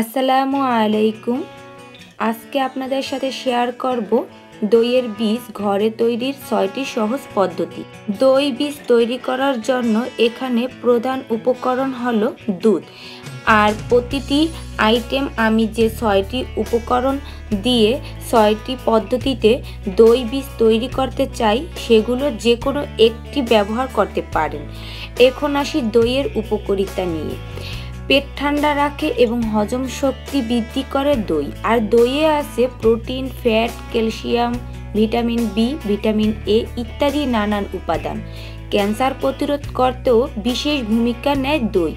আসসালামু আলাইকুম। আজকে আপনাদের সাথে শেয়ার করব দইয়ের বীজ ঘরে তৈরির ৬টি সহজ পদ্ধতি। দই বীজ তৈরি করার জন্য এখানে প্রধান উপকরণ হলো দুধ। আর প্রতিটি আইটেম আমি যে ৬টি উপকরণ দিয়ে ৬টি পদ্ধতিতে দই বীজ তৈরি করতে চাই সেগুলো যে কোনো একটি ব্যবহার করতে পারেন। এখন আসি দইয়ের উপকারিতা নিয়ে। পেট ঠান্ডা রাখে এবং হজম শক্তি বৃদ্ধি করে দই। আর দইয়ে আছে protein, fat, calcium, vitamin B, vitamin A ইত্যাদি নানান উপাদান। ক্যান্সার প্রতিরোধ করতেও বিশেষ ভূমিকা নেয় দই।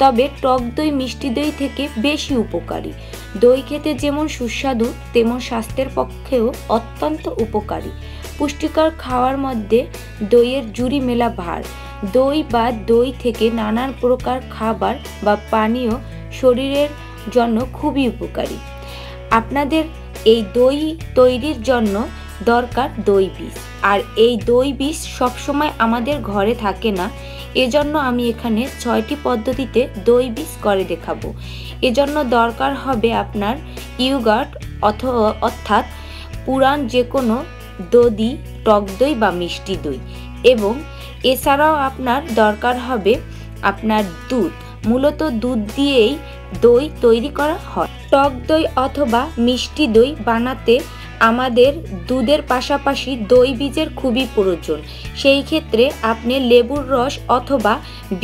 তবে টক দই মিষ্টি দই থেকে বেশি উপকারী। দই খেতে যেমন সুস্বাদু তেমন স্বাস্থ্যের পক্ষেও অত্যন্ত উপকারী। পুষ্টিকর খাওয়ার মধ্যে দইয়ের জুড়ি মেলা ভার। দই বা দই থেকে নানান প্রকার খাবার বা পানীয় শরীরের জন্য খুবই উপকারী। আপনাদের এই দই তৈরির জন্য দরকার দই বীজ। আর এই দই বীজ সবসময় আমাদের ঘরে থাকে না, এজন্য আমি এখানে ৬টি পদ্ধতিতে দই বীজ করে দেখাবো। এজন্য দরকার হবে আপনার ইয়োগার্ট অর্থাৎ পুরান যে কোনো দধি, টক দই বা মিষ্টি দই। এবং এছাড়াও আপনার দরকার হবে আপনার দুধ। মূলত দুধ দিয়েই দই তৈরি করা হয়। টক দই অথবা মিষ্টি দই বানাতে আমাদের দুধের পাশাপাশি দই বীজের খুবই প্রয়োজন। সেই ক্ষেত্রে আপনি লেবুর রস অথবা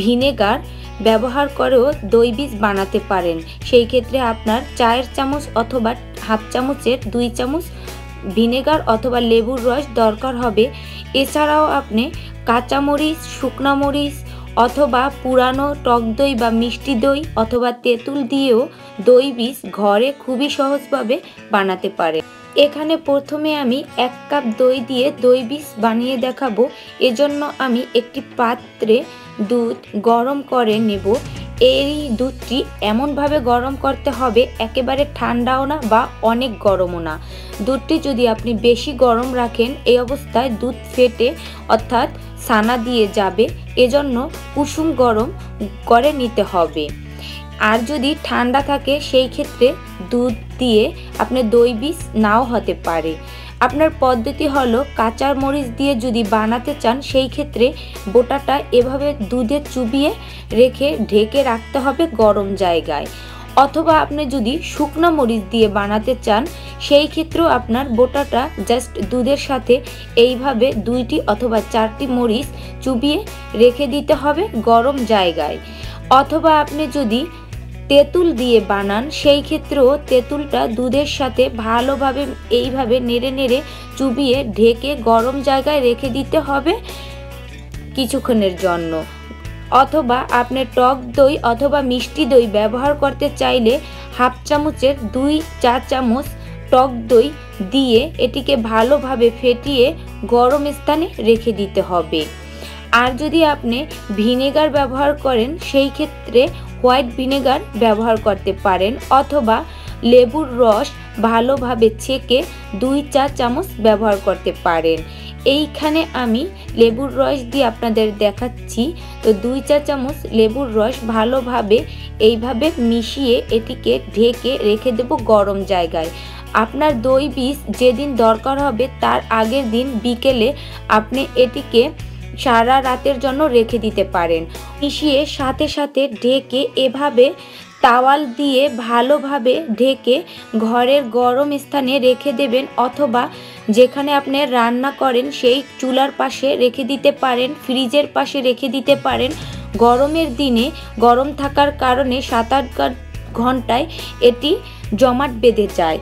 ভিনেগার ব্যবহার করেও দই বীজ বানাতে পারেন। সেই ক্ষেত্রে আপনার 4 চামচ অথবা হাফ চামচের 2 চামচ ভিনেগার অথবা লেবুর রস দরকার হবে। এছাড়াও আপনি কাঁচামরিচ, শুকনামরিচ অথবা পুরানো টক দই বা মিষ্টি দই অথবা তেঁতুল দিয়েও দই বীজ ঘরে খুবই সহজভাবে বানাতে পারেন। এখানে প্রথমে আমি 1 কাপ দই দিয়ে দই বীজ বানিয়ে দেখাবো। এজন্য আমি একটি পাত্রে দুধ গরম করে নেব। এই দুধটি এমনভাবে গরম করতে হবে একেবারে ঠান্ডাও না বা অনেক গরমও না। দুধটি যদি আপনি বেশি গরম রাখেন এই অবস্থায় দুধ ফেটে অর্থাৎ ছানা দিয়ে যাবে, এজন্য কুসুম গরম করে নিতে হবে। আর যদি ঠান্ডা থাকে সেই ক্ষেত্রে দুধ দিয়ে আপনি দই বীজ নাও হতে পারে। আপনার পদ্ধতি হলো কাঁচা মরিচ দিয়ে যদি বানাতে চান সেই ক্ষেত্রে বোটাটা এভাবে দুধে চুবিয়ে রেখে ঢেকে রাখতে হবে গরম জায়গায়। অথবা আপনি যদি শুকনো মরিচ দিয়ে বানাতে চান সেই ক্ষেত্রেও আপনার বোটাটা জাস্ট দুধের সাথে এইভাবে 2টি অথবা 4টি মরিচ চুবিয়ে রেখে দিতে হবে গরম জায়গায়। অথবা আপনি যদি তেঁতুল দিয়ে বানান সেই ক্ষেত্রেও তেঁতুলটা দুধের সাথে ভালোভাবে এইভাবে নেড়ে নেড়ে চুবিয়ে ঢেকে গরম জায়গায় রেখে দিতে হবে কিছুক্ষণের জন্য। অথবা আপনি টক দই অথবা মিষ্টি দই ব্যবহার করতে চাইলে হাফ চামচের 2-4 চামচ টক দই দিয়ে এটিকে ভালোভাবে ফেটিয়ে গরম স্থানে রেখে দিতে হবে। আর যদি আপনি ভিনেগার ব্যবহার করেন সেই ক্ষেত্রে হোয়াইট ভিনেগার ব্যবহার করতে পারেন অথবা লেবুর রস ভালোভাবে ছেঁকে 2-4 চামচ ব্যবহার করতে পারেন। এইখানে আমি লেবুর রস দিয়ে আপনাদের দেখাচ্ছি। তো 2-4 চামচ লেবুর রস ভালোভাবে এইভাবে মিশিয়ে এটিকে ঢেকে রেখে দেব গরম জায়গায়। আপনার দই বীজ যেদিন দরকার হবে তার আগের দিন বিকেলে আপনি এটিকে সারা রাতের জন্য রেখে দিতে পারেন। মিশিয়ে সাথে সাথে ঢেকে এভাবে তাওয়াল দিয়ে ভালোভাবে ঢেকে ঘরের গরম স্থানে রেখে দেবেন। অথবা যেখানে আপনি রান্না করেন সেই চুলার পাশে রেখে দিতে পারেন, ফ্রিজের পাশে রেখে দিতে পারেন। গরমের দিনে গরম থাকার কারণে 7-8 ঘন্টায় এটি জমাট বেঁধে যায়।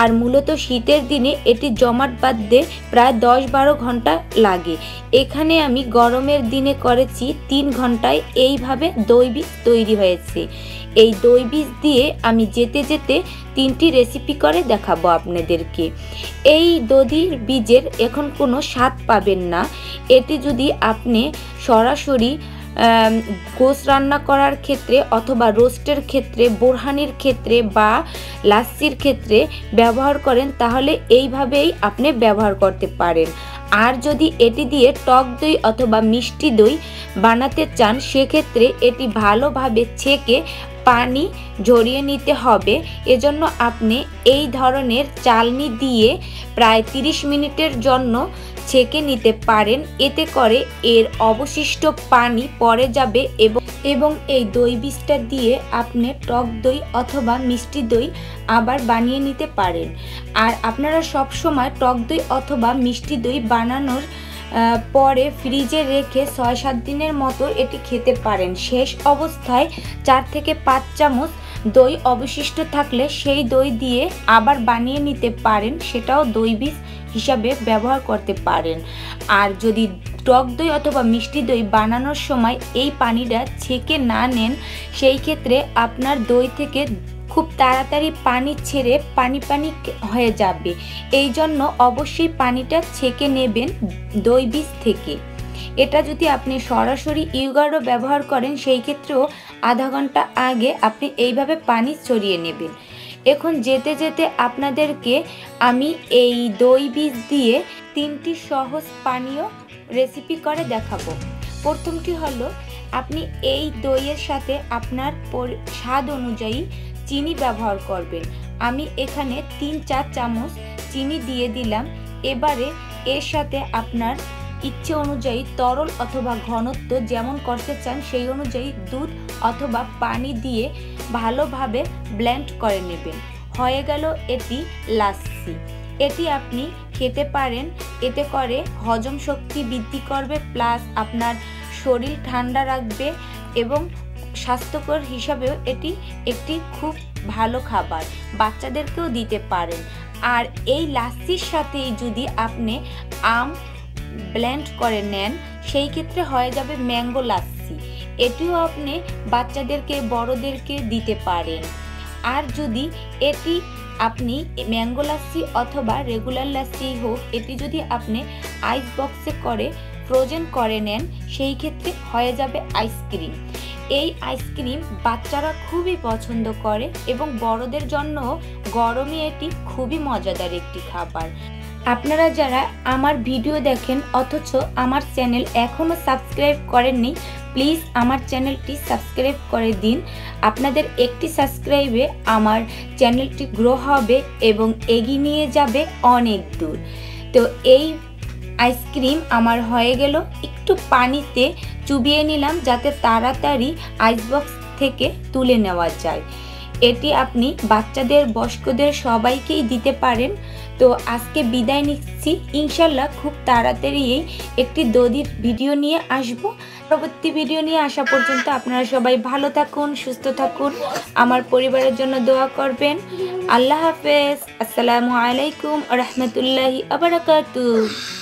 আর মূলত শীতের দিনে এটি জমাট বাঁধতে প্রায় 10-12 ঘন্টা লাগে। এখানে আমি গরমের দিনে করেছি 3 ঘন্টায় এইভাবে দই বীজ তৈরি হয়েছে। এই দই বীজ দিয়ে আমি যেতে যেতে 3টি রেসিপি করে দেখাবো আপনাদেরকে। এই দধির বীজের এখন কোনো স্বাদ পাবেন না। এটি যদি আপনি সরাসরি গোশ রান্না করার ক্ষেত্রে অথবা রোস্টের ক্ষেত্রে বোরহানির ক্ষেত্রে বা লাচ্ছির ক্ষেত্রে ব্যবহার করেন তাহলে এইভাবেই আপনি ব্যবহার করতে পারেন। আর যদি এটি দিয়ে টক দই অথবা মিষ্টি দই বানাতে চান সেক্ষেত্রে এটি ভালোভাবে ছেঁকে পানি ঝরিয়ে নিতে হবে। এজন্য আপনি এই ধরনের চালনি দিয়ে প্রায় 30 মিনিটের জন্য ছেঁকে নিতে পারেন, এতে করে এর অবশিষ্ট পানি পড়ে যাবে এবং এই দই বীজটা দিয়ে আপনি টক দই অথবা মিষ্টি দই আবার বানিয়ে নিতে পারেন। আর আপনারা সবসময় টক দই অথবা মিষ্টি দই বানানোর পরে ফ্রিজে রেখে ৬-৭ দিনের মতো এটি খেতে পারেন। শেষ অবস্থায় ৪ থেকে ৫ চামচ দই অবশিষ্ট থাকলে সেই দই দিয়ে আবার বানিয়ে নিতে পারেন, সেটাও দই বীজ হিসাবে ব্যবহার করতে পারেন। আর যদি টক দই অথবা মিষ্টি দই বানানোর সময় এই পানিটা ছেঁকে না নেন সেই ক্ষেত্রে আপনার দই থেকে খুব তাড়াতাড়ি পানি ছেড়ে পানি হয়ে যাবে। এই জন্য অবশ্যই পানিটা ছেঁকে নেবেন দই বীজ থেকে। এটা যদি আপনি সরাসরি ইউগারও ব্যবহার করেন সেই ক্ষেত্রেও আধা ঘন্টা আগে আপনি এইভাবে পানি ছড়িয়ে নেবেন। এখন যেতে যেতে আপনাদেরকে আমি এই দই বীজ দিয়ে 3টি সহজ পানীয় রেসিপি করে দেখাবো। প্রথমটি হলো আপনি এই দইয়ের সাথে আপনার স্বাদ অনুযায়ী চিনি ব্যবহার করবেন। আমি এখানে ৩-৪ চামচ চিনি দিয়ে দিলাম। এবারে এর সাথে আপনার ইচ্ছে অনুযায়ী তরল অথবা ঘনত্ব যেমন করতে চান সেই অনুযায়ী দুধ অথবা পানি দিয়ে ভালোভাবে ব্লেন্ড করে নেবেন। হয়ে গেল এটি লাচ্ছি। এটি আপনি খেতে পারেন, এতে করে হজম শক্তি বৃদ্ধি করবে, প্লাস আপনার শরীর ঠান্ডা রাখবে এবং স্বাস্থ্যকর হিসাবেও এটি একটি খুব ভালো খাবার, বাচ্চাদেরকেও দিতে পারেন। আর এই লাচ্ছির সাথেই যদি আপনি আম ব্লেন্ড করে নেন সেই ক্ষেত্রে হয়ে যাবে ম্যাঙ্গো লাচ্ছি, এটিও আপনি বাচ্চাদেরকে বড়দেরকে দিতে পারেন। আর যদি এটি আপনি ম্যাঙ্গো লাচ্ছি অথবা রেগুলার লাচ্ছি হোক, এটি যদি আপনি আইস বক্সে করে ফ্রোজেন করে নেন সেই ক্ষেত্রে হয়ে যাবে আইসক্রিম। এই আইসক্রিম বাচ্চারা খুবই পছন্দ করে এবং বড়দের জন্য গরমে এটি খুবই মজাদার একটি খাবার। আপনারা যারা আমার ভিডিও দেখেন অথচ আমার চ্যানেল এখনও সাবস্ক্রাইব করেননি, প্লিজ আমার চ্যানেলটি সাবস্ক্রাইব করে দিন। আপনাদের একটি সাবস্ক্রাইবে আমার চ্যানেলটি গ্রো হবে এবং এগিয়ে নিয়ে যাবে অনেক দূর। তো এই আইসক্রিম আমার হয়ে গেল, একটু পানিতে চুবিয়ে নিলাম যাতে তাড়াতাড়ি আইসবক্স থেকে তুলে নেওয়া যায়। এটি আপনি বাচ্চাদের বয়স্কদের সবাইকেই দিতে পারেন। তো আজকে বিদায় নিচ্ছি, ইনশাল্লাহ খুব তাড়াতাড়ি একটি দইয়ের ভিডিও নিয়ে আসব। পরবর্তী ভিডিও নিয়ে আসা পর্যন্ত আপনারা সবাই ভালো থাকুন, সুস্থ থাকুন, আমার পরিবারের জন্য দোয়া করবেন। আল্লাহ হাফেজ, আসসালামু আলাইকুম ওয়া রাহমাতুল্লাহি ওয়া বারাকাতুহু।